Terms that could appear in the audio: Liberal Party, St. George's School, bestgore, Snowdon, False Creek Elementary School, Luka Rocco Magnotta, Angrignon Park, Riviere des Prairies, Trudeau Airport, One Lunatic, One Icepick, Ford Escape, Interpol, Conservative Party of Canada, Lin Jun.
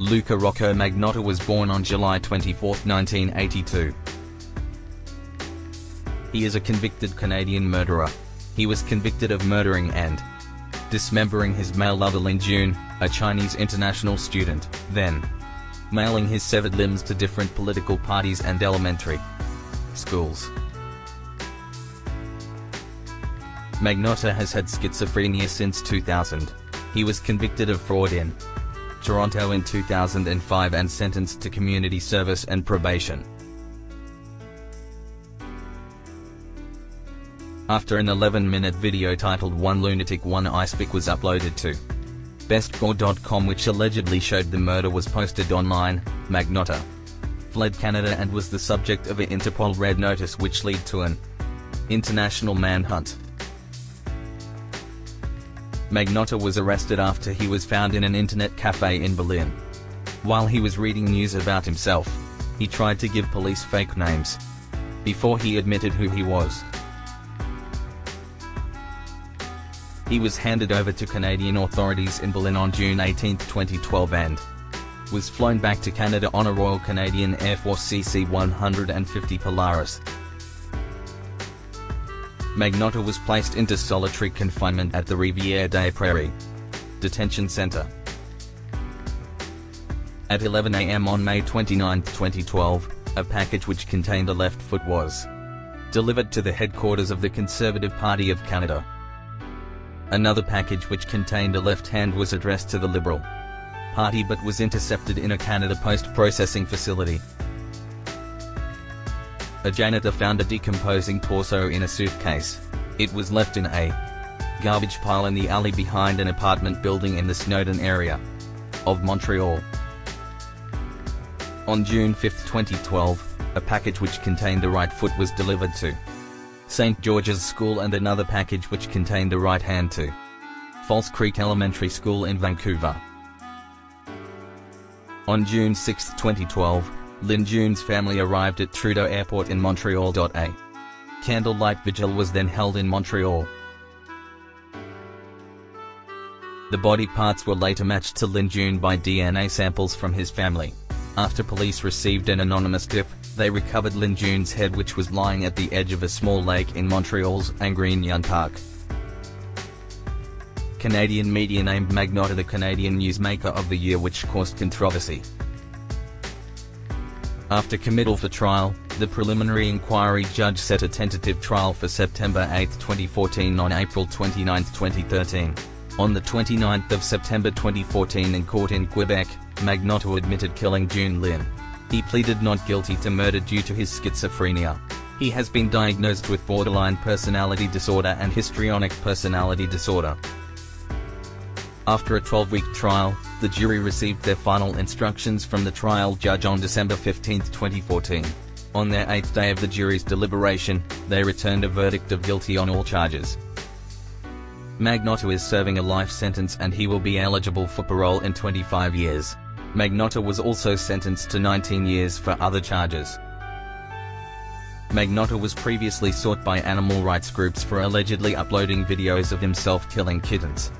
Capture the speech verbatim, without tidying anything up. Luka Rocco Magnotta was born on July twenty-fourth, nineteen eighty-two. He is a convicted Canadian murderer. He was convicted of murdering and dismembering his male lover Lin Jun, a Chinese international student, then mailing his severed limbs to different political parties and elementary schools. Magnotta has had schizophrenia since two thousand. He was convicted of fraud in Toronto in two thousand five and sentenced to community service and probation. After an eleven minute video titled One Lunatic, One Icepick was uploaded to bestgore dot com, which allegedly showed the murder was posted online, Magnotta fled Canada and was the subject of an Interpol red notice, which led to an international manhunt. Magnotta was arrested after he was found in an internet cafe in Berlin. While he was reading news about himself, he tried to give police fake names before he admitted who he was. He was handed over to Canadian authorities in Berlin on June eighteenth, twenty twelve and was flown back to Canada on a Royal Canadian Air Force C C one fifty Polaris. Magnotta was placed into solitary confinement at the Riviere des Prairies detention centre. At eleven A M on May twenty-ninth, twenty twelve, a package which contained a left foot was delivered to the headquarters of the Conservative Party of Canada. Another package which contained a left hand was addressed to the Liberal Party but was intercepted in a Canada Post processing facility. A janitor found a decomposing torso in a suitcase. It was left in a garbage pile in the alley behind an apartment building in the Snowdon area of Montreal. On June fifth, twenty twelve, a package which contained a right foot was delivered to Saint George's School and another package which contained a right hand to False Creek Elementary School in Vancouver. On June sixth, twenty twelve, Lin Jun's family arrived at Trudeau Airport in Montreal. A candlelight vigil was then held in Montreal. The body parts were later matched to Lin Jun by D N A samples from his family. After police received an anonymous tip, they recovered Lin Jun's head, which was lying at the edge of a small lake in Montreal's Angrignon Park. Canadian media named Magnotta the Canadian Newsmaker of the Year, which caused controversy. After committal for trial, the preliminary inquiry judge set a tentative trial for September eighth, twenty fourteen on April twenty-ninth, twenty thirteen. On the twenty-ninth of September twenty fourteen in court in Quebec, Magnotta admitted killing Jun Lin. He pleaded not guilty to murder due to his schizophrenia. He has been diagnosed with borderline personality disorder and histrionic personality disorder. After a twelve week trial, the jury received their final instructions from the trial judge on December fifteenth, twenty fourteen. On their eighth day of the jury's deliberation, they returned a verdict of guilty on all charges. Magnotta is serving a life sentence and he will be eligible for parole in twenty-five years. Magnotta was also sentenced to nineteen years for other charges. Magnotta was previously sought by animal rights groups for allegedly uploading videos of himself killing kittens.